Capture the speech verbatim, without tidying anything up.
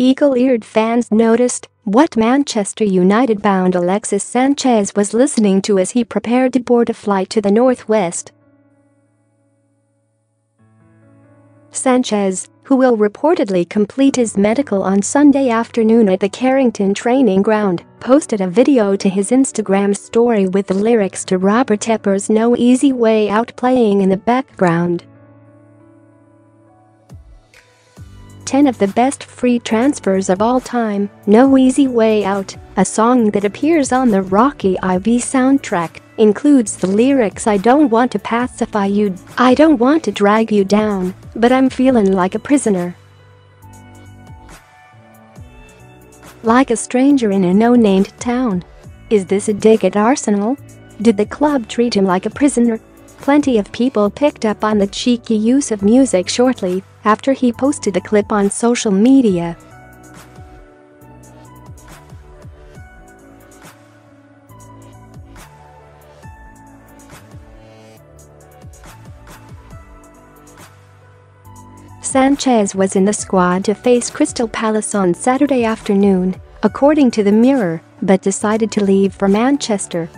Eagle-eared fans noticed what Manchester United-bound Alexis Sanchez was listening to as he prepared to board a flight to the northwest. Sanchez, who will reportedly complete his medical on Sunday afternoon at the Carrington Training Ground, posted a video to his Instagram story with the lyrics to Robert Tepper's No Easy Way Out playing in the background. ten of the best free transfers of all time, No Easy Way Out, a song that appears on the Rocky four soundtrack, includes the lyrics I don't want to pacify you, I don't want to drag you down, but I'm feeling like a prisoner. Like a stranger in a no-named town. Is this a dig at Arsenal? Did the club treat him like a prisoner? Plenty of people picked up on the cheeky use of music shortly after he posted the clip on social media. Sanchez was in the squad to face Crystal Palace on Saturday afternoon, according to the Mirror, but decided to leave for Manchester.